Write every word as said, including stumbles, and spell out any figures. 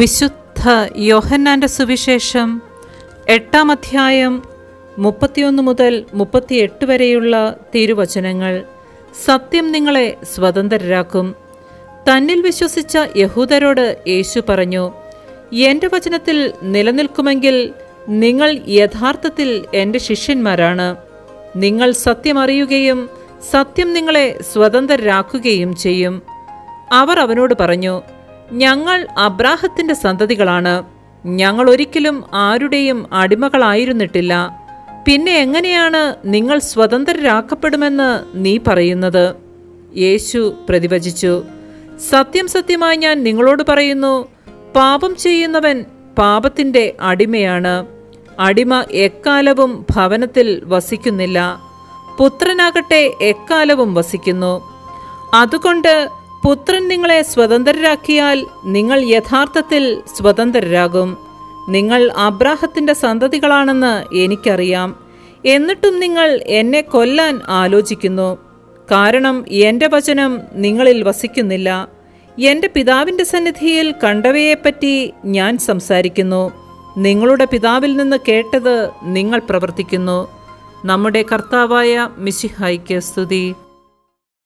വിശുദ്ധ യോഹന്നാന്റെ സുവിശേഷം എട്ടാം അധ്യായം മുപ്പത്തിയൊന്ന് മുതൽ മുപ്പത്തിയെട്ട് വരെയുള്ള തിരുവചനങ്ങൾ. സത്യം നിങ്ങളെ സ്വതന്ത്രരാക്കും. തന്നിൽ വിശ്വസിച്ച യഹൂദരോട് യേശു പറഞ്ഞു, എൻ്റെ വചനത്തിൽ നിലനിൽക്കുമെങ്കിൽ നിങ്ങൾ യഥാർത്ഥത്തിൽ എൻ്റെ ശിഷ്യന്മാരാണ്. നിങ്ങൾ സത്യം അറിയുകയും സത്യം നിങ്ങളെ സ്വതന്ത്രരാക്കുകയും ചെയ്യും. അവർ അവനോട് പറഞ്ഞു, ഞങ്ങൾ അബ്രാഹത്തിൻ്റെ സന്തതികളാണ്. ഞങ്ങൾ ഒരിക്കലും ആരുടെയും അടിമകളായിരുന്നിട്ടില്ല. പിന്നെ എങ്ങനെയാണ് നിങ്ങൾ സ്വതന്ത്രരാക്കപ്പെടുമെന്ന് നീ പറയുന്നത്? യേശു പ്രതിവചിച്ചു, സത്യം സത്യമായി ഞാൻ നിങ്ങളോട് പറയുന്നു, പാപം ചെയ്യുന്നവൻ പാപത്തിൻ്റെ അടിമയാണ്. അടിമ എക്കാലവും ഭവനത്തിൽ വസിക്കുന്നില്ല, പുത്രനാകട്ടെ എക്കാലവും വസിക്കുന്നു. അതുകൊണ്ട് പുത്രൻ നിങ്ങളെ സ്വതന്ത്രരാക്കിയാൽ നിങ്ങൾ യഥാർത്ഥത്തിൽ സ്വതന്ത്രരാകും. നിങ്ങൾ അബ്രാഹത്തിൻ്റെ സന്തതികളാണെന്ന് എനിക്കറിയാം. എന്നിട്ടും നിങ്ങൾ എന്നെ കൊല്ലാൻ ആലോചിക്കുന്നു, കാരണം എൻ്റെ വചനം നിങ്ങളിൽ വസിക്കുന്നില്ല. എൻ്റെ പിതാവിൻ്റെ സന്നിധിയിൽ കണ്ടവയെപ്പറ്റി ഞാൻ സംസാരിക്കുന്നു. നിങ്ങളുടെ പിതാവിൽ നിന്ന് കേട്ടത് നിങ്ങൾ പ്രവർത്തിക്കുന്നു. നമ്മുടെ കർത്താവായ മിശിഹായ്ക്ക് സ്തുതി.